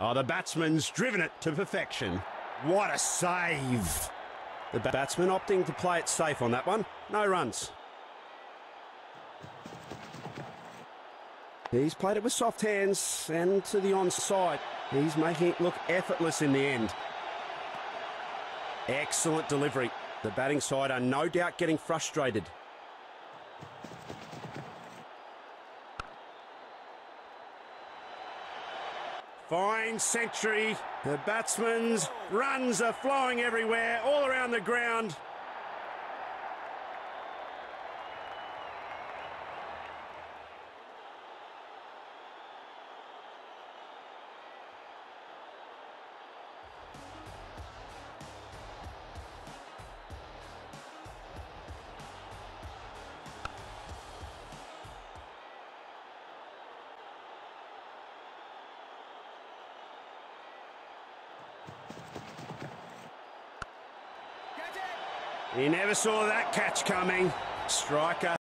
Oh, the batsman's driven it to perfection. What a save. The batsman opting to play it safe on that one. No runs. He's played it with soft hands and to the onside. He's making it look effortless in the end. Excellent delivery. The batting side are no doubt getting frustrated. Fine century. The batsman's runs are flowing everywhere, all around the ground. He never saw that catch coming. Striker